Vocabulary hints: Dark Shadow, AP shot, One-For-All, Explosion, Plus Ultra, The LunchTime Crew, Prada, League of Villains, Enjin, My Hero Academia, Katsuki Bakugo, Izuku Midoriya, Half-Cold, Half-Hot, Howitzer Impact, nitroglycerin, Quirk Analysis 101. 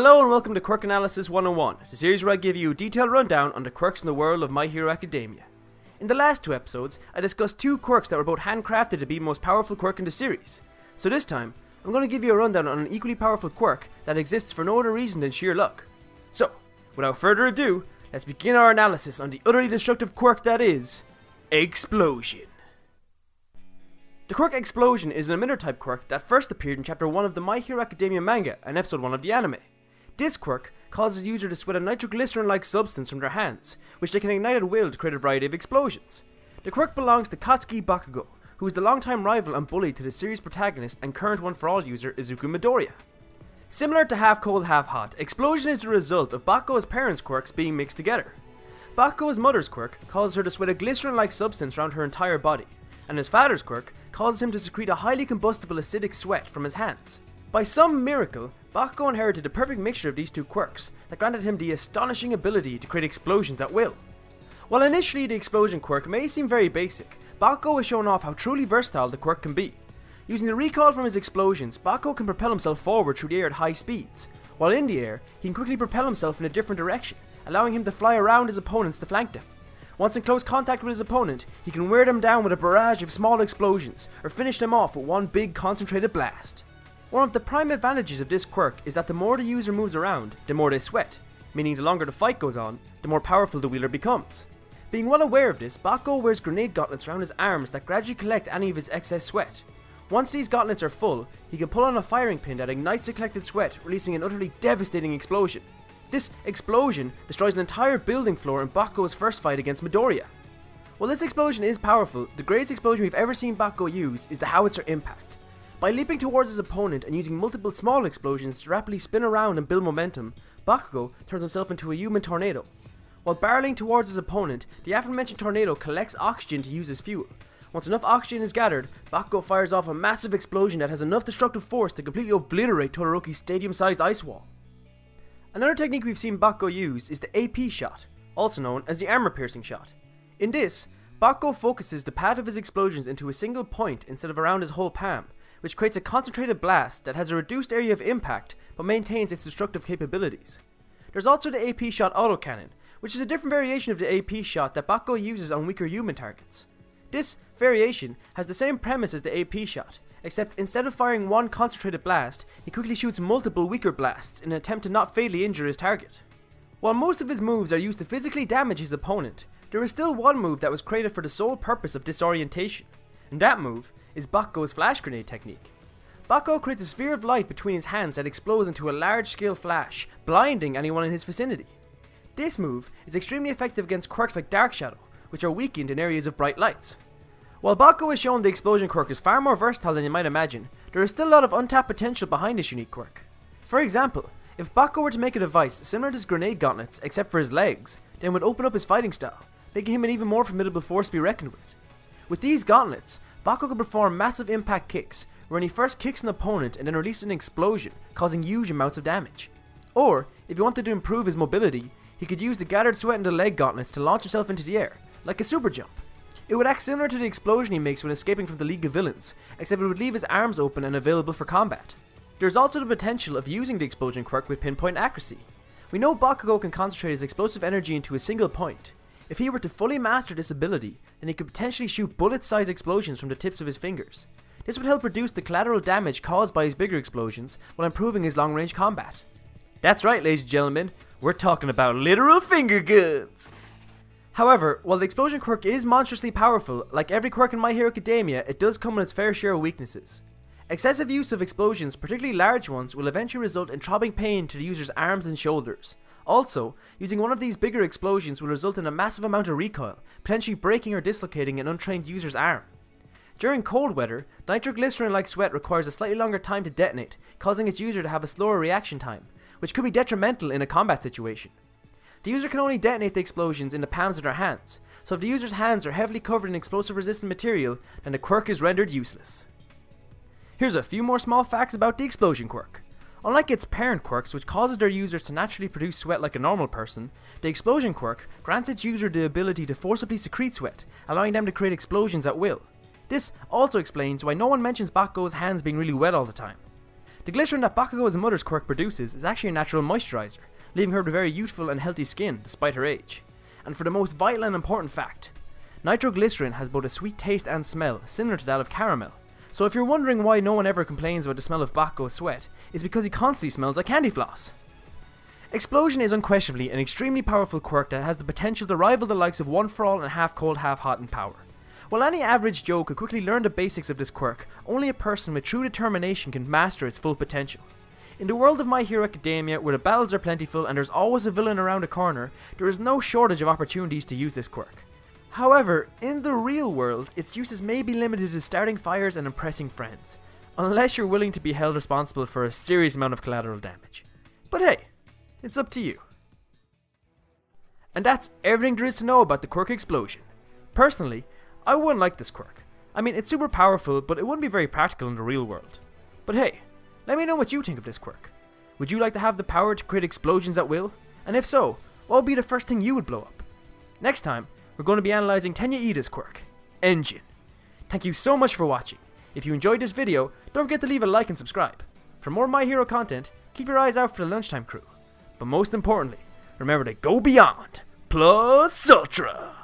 Hello and welcome to Quirk Analysis 101, the series where I give you a detailed rundown on the quirks in the world of My Hero Academia. In the last two episodes, I discussed two quirks that were both handcrafted to be the most powerful quirk in the series. So this time, I'm going to give you a rundown on an equally powerful quirk that exists for no other reason than sheer luck. So, without further ado, let's begin our analysis on the utterly destructive quirk that is... Explosion. The quirk Explosion is an emitter type quirk that first appeared in chapter 1 of the My Hero Academia manga and episode 1 of the anime. This quirk causes the user to sweat a nitroglycerin-like substance from their hands, which they can ignite at will to create a variety of explosions. The quirk belongs to Katsuki Bakugo, who is the longtime rival and bully to the series protagonist and current One-For-All user Izuku Midoriya. Similar to Half-Cold, Half-Hot, Explosion is the result of Bakugo's parents' quirks being mixed together. Bakugo's mother's quirk causes her to sweat a glycerin-like substance around her entire body, and his father's quirk causes him to secrete a highly combustible acidic sweat from his hands. By some miracle, Bakugo inherited the perfect mixture of these two quirks that granted him the astonishing ability to create explosions at will. While initially the explosion quirk may seem very basic, Bakugo has shown off how truly versatile the quirk can be. Using the recoil from his explosions, Bakugo can propel himself forward through the air at high speeds. While in the air, he can quickly propel himself in a different direction, allowing him to fly around his opponents to flank them. Once in close contact with his opponent, he can wear them down with a barrage of small explosions, or finish them off with one big concentrated blast. One of the prime advantages of this quirk is that the more the user moves around, the more they sweat, meaning the longer the fight goes on, the more powerful the wielder becomes. Being well aware of this, Bakugo wears grenade gauntlets around his arms that gradually collect any of his excess sweat. Once these gauntlets are full, he can pull on a firing pin that ignites the collected sweat, releasing an utterly devastating explosion. This explosion destroys an entire building floor in Bakugo's first fight against Midoriya. While this explosion is powerful, the greatest explosion we've ever seen Bakugo use is the Howitzer Impact. By leaping towards his opponent and using multiple small explosions to rapidly spin around and build momentum, Bakugo turns himself into a human tornado. While barreling towards his opponent, the aforementioned tornado collects oxygen to use as fuel. Once enough oxygen is gathered, Bakugo fires off a massive explosion that has enough destructive force to completely obliterate Todoroki's stadium-sized ice wall. Another technique we've seen Bakugo use is the AP shot, also known as the armor-piercing shot. In this, Bakugo focuses the path of his explosions into a single point instead of around his whole palm, which creates a concentrated blast that has a reduced area of impact but maintains its destructive capabilities. There's also the AP shot autocannon, which is a different variation of the AP shot that Bakugo uses on weaker human targets. This variation has the same premise as the AP shot, except instead of firing one concentrated blast, he quickly shoots multiple weaker blasts in an attempt to not fatally injure his target. While most of his moves are used to physically damage his opponent, there is still one move that was created for the sole purpose of disorientation, and that move is Bakugo's flash grenade technique. Bakugo creates a sphere of light between his hands that explodes into a large-scale flash, blinding anyone in his vicinity. This move is extremely effective against quirks like Dark Shadow, which are weakened in areas of bright lights. While Bakugo has shown the explosion quirk is far more versatile than you might imagine, there is still a lot of untapped potential behind this unique quirk. For example, if Bakugo were to make a device similar to his grenade gauntlets except for his legs, then it would open up his fighting style, making him an even more formidable force to be reckoned with. With these gauntlets, Bakugo can perform massive impact kicks, wherein he first kicks an opponent and then releases an explosion, causing huge amounts of damage. Or, if he wanted to improve his mobility, he could use the gathered sweat in the leg gauntlets to launch himself into the air, like a super jump. It would act similar to the explosion he makes when escaping from the League of Villains, except it would leave his arms open and available for combat. There is also the potential of using the explosion quirk with pinpoint accuracy. We know Bakugo can concentrate his explosive energy into a single point. If he were to fully master this ability, then he could potentially shoot bullet-sized explosions from the tips of his fingers. This would help reduce the collateral damage caused by his bigger explosions while improving his long-range combat. That's right, ladies and gentlemen, we're talking about literal finger guns! However, while the explosion quirk is monstrously powerful, like every quirk in My Hero Academia, it does come with its fair share of weaknesses. Excessive use of explosions, particularly large ones, will eventually result in throbbing pain to the user's arms and shoulders. Also, using one of these bigger explosions will result in a massive amount of recoil, potentially breaking or dislocating an untrained user's arm. During cold weather, nitroglycerin-like sweat requires a slightly longer time to detonate, causing its user to have a slower reaction time, which could be detrimental in a combat situation. The user can only detonate the explosions in the palms of their hands, so if the user's hands are heavily covered in explosive-resistant material, then the quirk is rendered useless. Here's a few more small facts about the explosion quirk. Unlike its parent quirks, which causes their users to naturally produce sweat like a normal person, the explosion quirk grants its user the ability to forcibly secrete sweat, allowing them to create explosions at will. This also explains why no one mentions Bakugo's hands being really wet all the time. The glycerin that Bakugo's mother's quirk produces is actually a natural moisturizer, leaving her with a very youthful and healthy skin despite her age. And for the most vital and important fact, nitroglycerin has both a sweet taste and smell similar to that of caramel. So if you're wondering why no one ever complains about the smell of Bakugo's sweat, it's because he constantly smells like candy floss. Explosion is unquestionably an extremely powerful quirk that has the potential to rival the likes of One-For-All and Half-Cold, Half-Hot in power. While any average Joe could quickly learn the basics of this quirk, only a person with true determination can master its full potential. In the world of My Hero Academia, where the battles are plentiful and there's always a villain around a corner, there is no shortage of opportunities to use this quirk. However, in the real world, its uses may be limited to starting fires and impressing friends, unless you're willing to be held responsible for a serious amount of collateral damage. But hey, it's up to you. And that's everything there is to know about the quirk Explosion. Personally, I wouldn't like this quirk. I mean, it's super powerful, but it wouldn't be very practical in the real world. But hey, let me know what you think of this quirk. Would you like to have the power to create explosions at will? And if so, what would be the first thing you would blow up? Next time, we're going to be analysing Tenya Ida's quirk, Enjin. Thank you so much for watching. If you enjoyed this video, don't forget to leave a like and subscribe. For more My Hero content, keep your eyes out for the Lunchtime Crew. But most importantly, remember to go beyond. Plus Ultra!